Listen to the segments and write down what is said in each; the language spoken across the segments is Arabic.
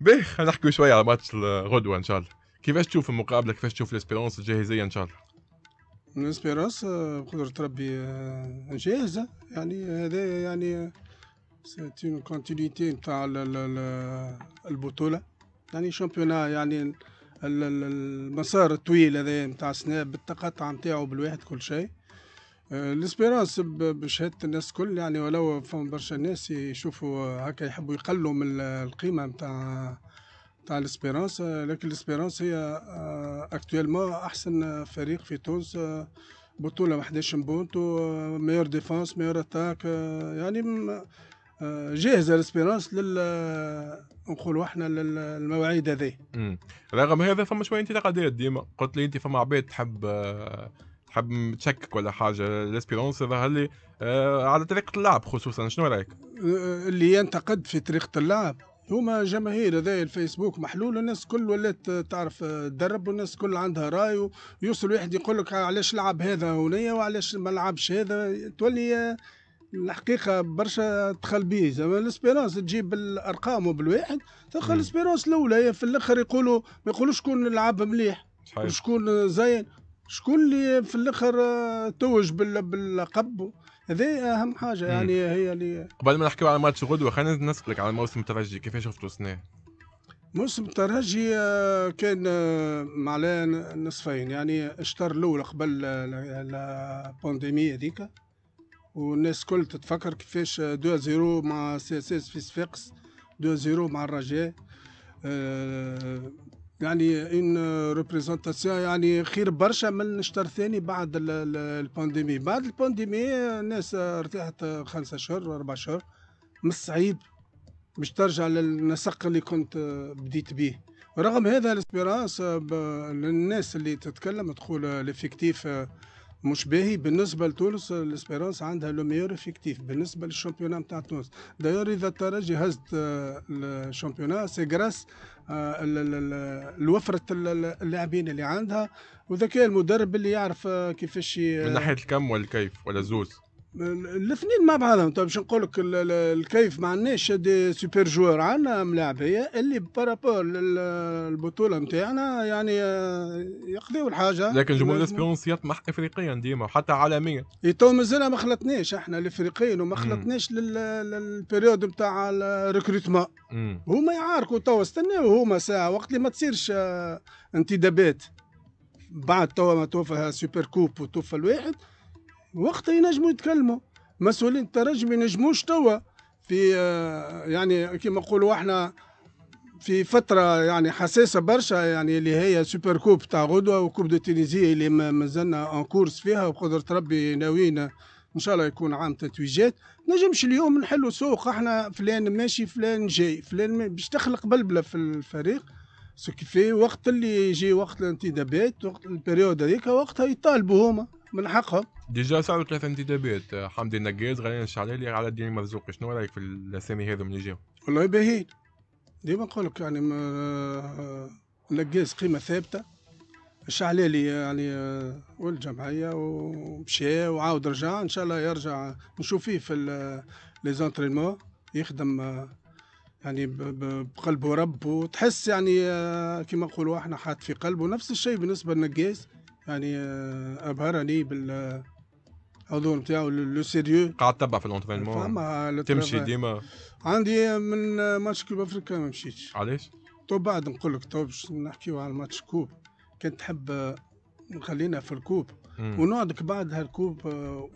باهي خلينا نحكيو شويه على ماتش غدوه ان شاء الله. كيفاش تشوف المقابله؟ كيفاش تشوف الاسبيرونس الجاهزيه ان شاء الله؟ الاسبيرونس بقدرة ربي جاهزه، يعني هذا يعني سيتون كونتينيتي نتاع البطوله، يعني شامبيونا، يعني المسار الطويل هذا نتاع السنه بالتقطع نتاعو بالواحد كل شيء. الاسبيرونس بشهاده الناس الكل، يعني ولو فهم برشا ناس يشوفوا هكا يحبوا يقلوا من القيمه نتاع الاسبيرونس، لكن الاسبيرونس هي اكتوالمون احسن فريق في تونس، بطوله 11 بونت، ميور ديفونس، ميور اتاك، يعني جاهزه الاسبيرونس نقولوا احنا للمواعيد هذه. رغم هذا فما شويه انتقادات ديما، قلت لي انت فما عباد تحب تشكك ولا حاجه، الاسبيرونس ظهر لي على طريقه اللعب خصوصا، شنو رايك؟ اللي ينتقد في طريقه اللعب هما جماهير هذايا الفيسبوك محلول، والناس الكل ولات تعرف تدرب، والناس الكل عندها راي، ويوصل واحد يقول لك علاش لعب هذا هنايا وعلاش ما لعبش هذا، تولي الحقيقه برشا دخل بيه. زعما الاسبيرونس تجيب بالارقام وبالواحد تلقى الاسبيرونس الاولى في الاخر، يقولوا ما يقولوش شكون لعب مليح وشكون زين، شكون اللي في الاخر توج باللقب، هذه اهم حاجه يعني هي اللي. قبل ما نحكيو على ماتش غدوه خلينا نسالك على موسم الترجي، كيفاش شفتوا السنه؟ موسم الترجي كان معناه نصفين، يعني الشطر الاول قبل البانديمي هذيك، والناس كل تتفكر كيفاش 2-0 مع سي اس اس في صفاقس، 2-0 مع الرجاء، يعني ان ريبريزونتاسيون يعني خير برشا من الشطر ثاني بعد البانديمي. بعد البانديمي الناس ارتاحت 5 شهور 4 شهور، مش صعيب باش ترجع للنسق اللي كنت بديت بيه. رغم هذا الاسبيرانس للناس اللي تتكلم تقول ليفيكتيف مش باهي، بالنسبه لتونس الاسبيرانس عندها لو ميور افيكتيف بالنسبه للشامبيونات نتاع تونس. دايور اذا الترجي هزت الشامبيونات سي غراس الوفره اللاعبين اللي عندها، وذكاء المدرب اللي يعرف كيفاش من ناحيه الكم ولا الكيف ولا الزوز الاثنين مع بعضهم. طيب باش نقول لك الكيف ما عندناش دي سوبر جوار، عندنا ملاعبيه اللي بارابور للبطوله نتاعنا يعني يقضيوا الحاجه، لكن جمهور الاسبيرونس يطمح افريقيا ديما وحتى عالميا. تو مازال ما خلطناش احنا الافريقيين، وما خلطناش للبيريود نتاع الريكروتمون، هما يعاركوا توا، استناو هما ساعه وقت اللي ما تصيرش انتدابات بعد توا ما توفى سوبر كوب وتوفى الواحد، وقتها ينجموا يتكلموا مسؤولين الترجي، ما ينجموش توا في يعني كما نقولوا احنا في فتره يعني حساسه برشا، يعني اللي هي سوبر كوب تاع غدوه وكوب دو تونيزي اللي مازلنا اون كورس فيها، وبقدرة ربي ناويين ان شاء الله يكون عام تتويجات. نجمش اليوم نحلوا سوق احنا فلان ماشي فلان جاي فلان، باش تخلق بلبله في الفريق سكفي، وقت اللي يجي وقت الانتدابات وقت البريود هذيك وقتها يطالبوا هما من حقهم. ديجا صاروا 3 انتدابات، حمدي النقاس، غنان الشعلالي، على الدين مرزوقي، شنو رايك في الاسامي هذو اللي جاوا؟ والله باهيين، ديما نقول لك يعني النقاس قيمه ثابته، الشعلالي يعني والجمعيه ومشى وعاود رجع، ان شاء الله يرجع نشوف فيه في لي زونترينمون يخدم يعني بقلبه ربه، تحس يعني كما نقولوا احنا حاط في قلبه. نفس الشيء بالنسبه للنقاس، يعني ابهرني بالحضور نتاعو لو سيريو، قاعد تبع في الانترينمون تمشي ديما. عندي من ماتش كوب افريكا ما مشيتش، علاش؟ تو بعد نقول لك، تو باش نحكيو على ماتش كوب، كنت تحب نخلينا في الكوب ونقعدك بعد هالكوب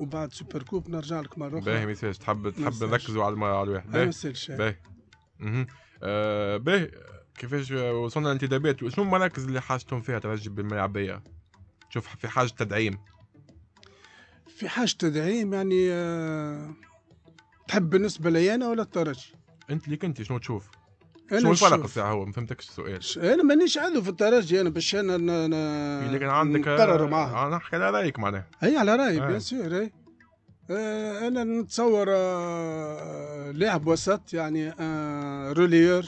وبعد سوبر كوب نرجع لك مره اخرى. باهي ما يسالش، تحب نركزوا على الواحد. باهي ما يسالش. باهي باهي كيفاش وصلنا للانتدابات؟ وشنو المراكز اللي حاجتهم فيها ترجي بالملاعبيه؟ شوف في حاجة تدعيم، في حاجة تدعيم يعني تحب بالنسبة لي أنا ولا الترجي؟ أنت اللي كنت شنو تشوف؟ شنو الفرق الساعة؟ هو ما فهمتكش السؤال. أنا مانيش عضو في الترجي، أنا باش أنا لكن عندك نقرر معاه، أنا نحكي على رأيك معناها. أي على رأيي بيان سور. أنا نتصور لاعب وسط، يعني روليور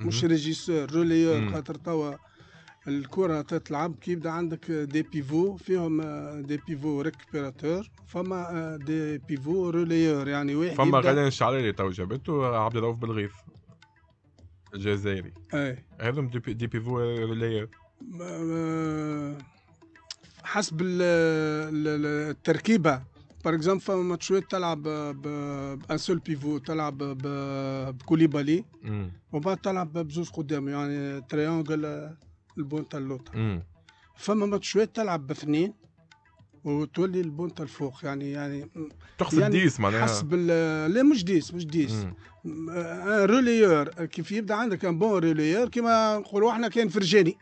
مش ريجيسور، روليور، خاطر توا الكرة تتلعب كي يبدا عندك دي بيفو، فيهم دي بيفو ريكبيراتور، فما دي بيفو روليور، يعني واحد فما غنان الشعلالي تو جابته عبد الرؤوف بلغيث. الجزائري. اي هذم دي بيفو ولا حسب التركيبه. باغ اكزومبل فما ماتشات تلعب بان سول بيفو، تلعب بكوليبالي ومن بعد تلعب بزوج قدام، يعني تريانجل البونتا اللوطه. فما ماتشات تلعب باثنين وتولي البونتا الفوق، يعني تقصد يعني ديس معناها حسب لا مش ديس روليور. كيف يبدا عندك ان بون روليور كيما نقولوا احنا، كان فرجاني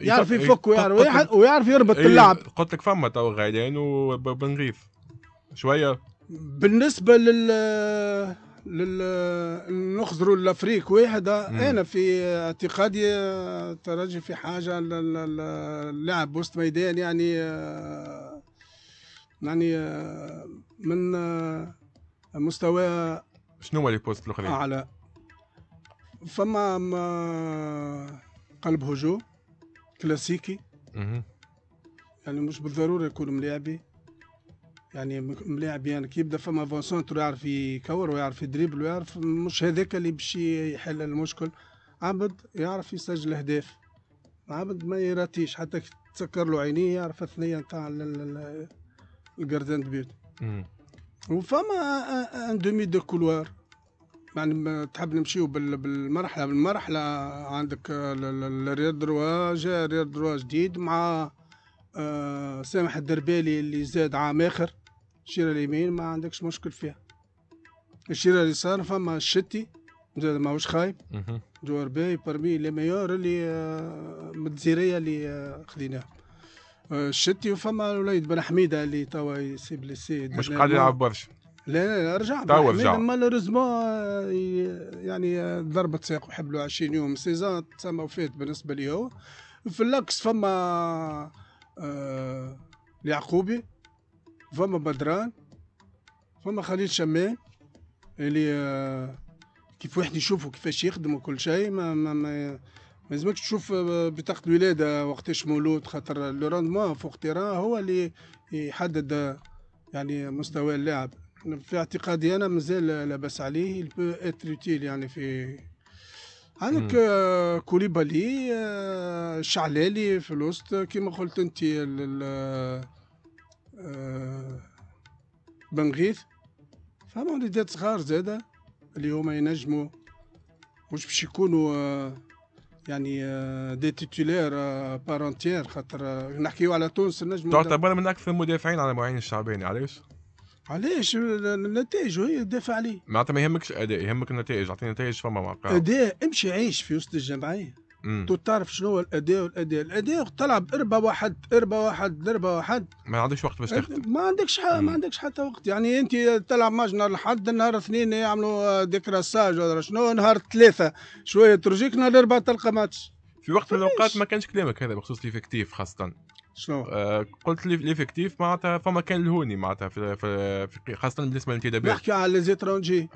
يعرف يفك ويعرف يربط اللعب. قلت لك فما تو غايدين وبن غيث شويه. بالنسبه لل نخزروا لافريك واحد، انا في اعتقادي الترجي في حاجه للعب وسط ميدان، يعني من مستوى. شنو هو لي بوست الاخرين؟ اعلى فما قلب هجوم كلاسيكي، يعني مش بالضروره يكون ملاعبي، يعني ملاعبي يعني كي يبدا فما فونسونتر يعرف يكور ويعرف يدريبل ويعرف، مش هذاك اللي باش يحل المشكل. عبد يعرف يسجل اهداف، عبد ما يراتيش حتى تسكر له عينيه، يعرف الثنيه نتاع الجاردان بيوت. وفما ان دومي دو كولوار، يعني تحب نمشيو بالمرحله. عندك رياض درواج، رياض درواج جديد مع سامح الدربالي اللي زاد عام اخر. الشيره اليمين ما عندكش مشكل فيها، الشيره اليسار فما الشتي زاد ماهوش خايب، جوار باهي برمي لي ميور اللي من الجزيريه اللي خذيناهم الشتي. وفما وليد بن حميده اللي توا يسيب لي سي مش قادر يلعب برشا. لا رجع توا رجع مالوريزمون، يعني ضربة ساق وحب له 20 يوم سيزون تسمى وفات بالنسبه لي هو. في اللاكس فما اليعقوبي، فما بدران، فما خليل شمام اللي كيف واحد يشوفه كيفاش يخدم وكل شيء. ما لازمكش تشوف بطاقه الولاده وقتاش مولود، خاطر لو روندمون فوق تيران هو اللي يحدد يعني مستوى اللاعب. في اعتقادي انا مازال لا باس عليه، يل بو اتر اوتيل. يعني في عندك كوليبالي، الشعلالي في الوسط كيما قلت انت، بن غيث، فما وليدات صغار زاده اللي هما ينجموا مش باش يكونوا يعني دي تيتولير بارونتيير، خاطر نحكيو على تونس نجم تعتبر من اكثر المدافعين على معين الشعباني. علاش النتائج هي تدافع عليه، معناتها ما يهمكش اداء، يهمك النتائج. اعطيني نتائج فما معقول اداء، امشي عيش في وسط الجمعيه تو تعرف شنو هو الاداء تلعب اربع واحد، ما عندكش وقت باش تخدم، ما عندكش حتى وقت. يعني انت تلعب ماتش نهار الحد، نهار اثنين يعملوا ديكراساج ولا شنو، نهار ثلاثه شويه ترجيك، نهار اربعه تلقى ماتش. في وقت من الاوقات ما كانش كلامك هذا بخصوص الافكتيف خاصه. شنو؟ قلت لي الافكتيف معناتها فما كان الهوني معناتها في خاصة بالنسبة للانتدابات. نحكي على لي زيترونجي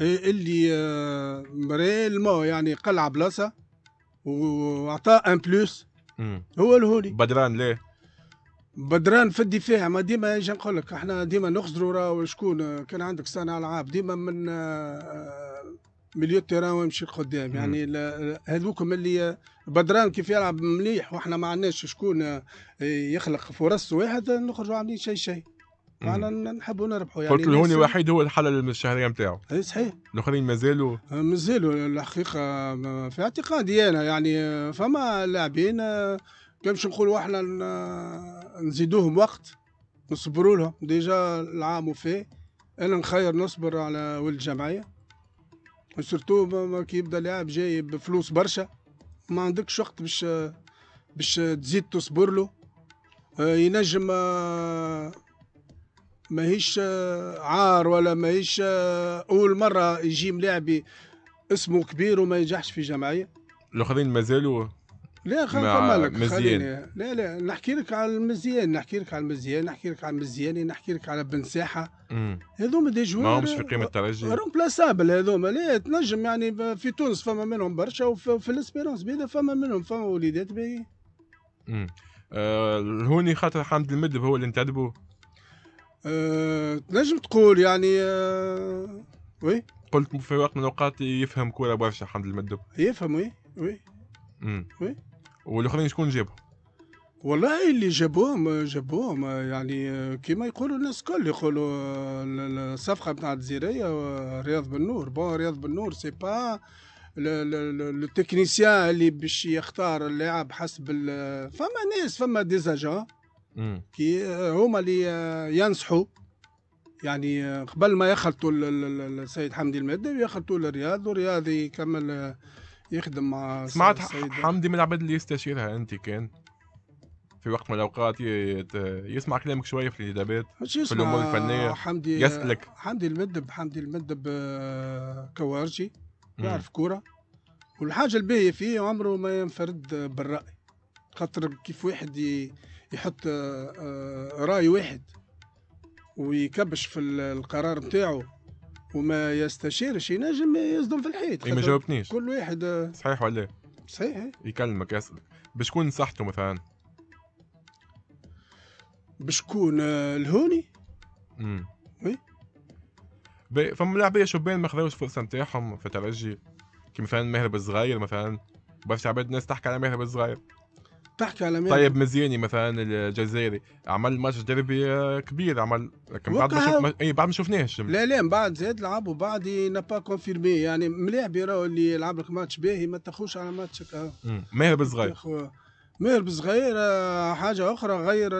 اللي ريالمون يعني قلع بلاصة وعطاه ان بلوس، هو الهوني. بدران ليه؟ بدران في الدفاع، ما ديما نجي نقول لك احنا ديما نخزروا راهو شكون كان عندك صانع العاب ديما من مليو تيران ويمشي لقدام، يعني هذوكم اللي بدران كيف يلعب مليح واحنا ما عندناش شكون يخلق فرص، واحد نخرجوا عاملين شيء معنا نحبوا نربحوا. يعني قلت الهوني وحيد هو الحل الشهريه نتاعو. اي صحيح، الاخرين مازالوا الحقيقه في اعتقادي انا يعني فما لاعبين كنمشي نقولوا احنا نزيدوهم وقت، نصبروا لهم ديجا العام وفيه. انا نخير نصبر على ولد الجمعيه، سورتو كي يبدا لاعب جاي بفلوس برشا ما عندكش وقت باش تزيد تصبر له. ينجم ماهيش عار ولا ماهيش اول مره يجي ملاعبي اسمه كبير وما ينجحش في جمعيه. الاخرين مازالوا لا خلينا نكملك. مزيان لا نحكي لك على المزياني، نحكي لك على بن ساحه. هذوما دي جوار ماهمش في قيمه الترجي، رومبلاسابل هذوما. لا تنجم يعني في تونس فما منهم برشا، وفي الاسبيرونس بعدا فما وليدات باهيين. الهوني خاطر حمد المدب هو اللي انتدبوا. تنجم تقول يعني وي قلت في وقت من الاوقات يفهم كوره برشا حمد المؤدب. يفهم وي وي وي. والاخرين شكون جابهم؟ والله اللي جابوهم يعني كيما يقولوا الناس الكل، يقولوا الصفقه نتاع الجزيريه رياض بن نور. بون رياض بن نور سي با التكنيسيان اللي باش يختار اللاعب حسب فما ناس، فما ديزاجون كي هما اللي ينصحوا، يعني قبل ما يخلطوا السيد حمدي المؤدب يخلطوا للرياض، والرياض يكمل يخدم مع. سمعت حمدي من العباد اللي يستشيرها انت كان في وقت من الاوقات يسمع كلامك شويه في الادابات في الامور الفنيه حمدي يسالك؟ حمدي المؤدب كوارجي يعرف كوره، والحاجه الباهيه فيه عمره ما ينفرد بالراي، خاطر كيف واحد يحط راي واحد ويكبش في القرار نتاعو وما يستشيرش ينجم يصدم في الحيط. ما جاوبتنيش كل واحد صحيح ولا صحيح يكلمك يسالك بشكون نصحته مثلا؟ بشكون؟ الهوني. وي فما لعبيه شبان ما خذاوش الفرصه نتاعهم في الترجي، كي مثلا ماهر بلصغاير مثلا، برشا عباد الناس تحكي على ماهر بلصغاير طيب مزياني مثلا الجزائري عمل ماتش ديربي كبير عمل، لكن بعد ما شفناهش. لا من بعد زاد لعب وبعد نبا كونفيرمي، يعني ملاعبي راهو اللي يلعب لك ماتش باهي ما تاخوش على ماتش هكا. ماهر بلصغير حاجه اخرى غير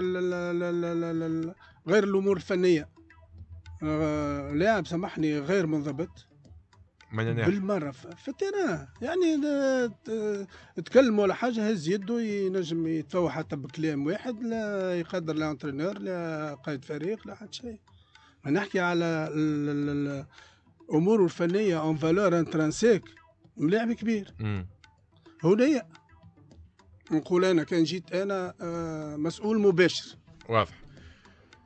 غير الامور الفنيه، لاعب سامحني غير منضبط بالمره في التيران، يعني تكلموا على حاجه هز يده ينجم يتفوه حتى بكلام واحد، لا يقدر لا انترينور لا قائد فريق لا حتى شيء. نحكي على الامور الفنيه اون فالور انترانسيك، ملاعب كبير هنايا. نقول انا كان جيت انا مسؤول مباشر واضح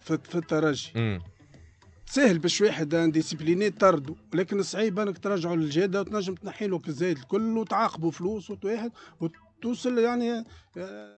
في الترجي سهل باش واحد انديسيبليني طردو، لكن صعيب انك ترجعوا للجاده وتنجم تنحي له الزايد الكل وتعاقبوا فلوس وتواحد وتوصل يعني